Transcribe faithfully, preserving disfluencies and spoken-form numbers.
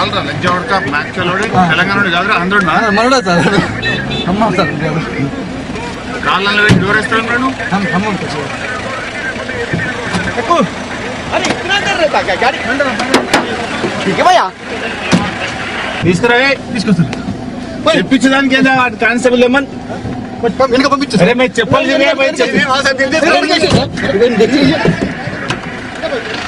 ఆల్రా లెగ్జార్డ్ కా మ్యాక్చలోడి తెలంగాణోడి కాదురా ఆంధ్రోడి మనోడా సార్ అమ్మ సార్ కాలనలో డోర్ రెస్టారెంట్ రేను हम हम देखो अरे इतना कर रहा था क्या गाड़ी ठंडा ठीक है भैया तीसरा है इसको सर ये पीछे जान के जा कांस्टेबल लेमन मतलब इनका पीछे अरे मैं चप्पल ले गया भाई चप्पल हां सर दे दे देखिए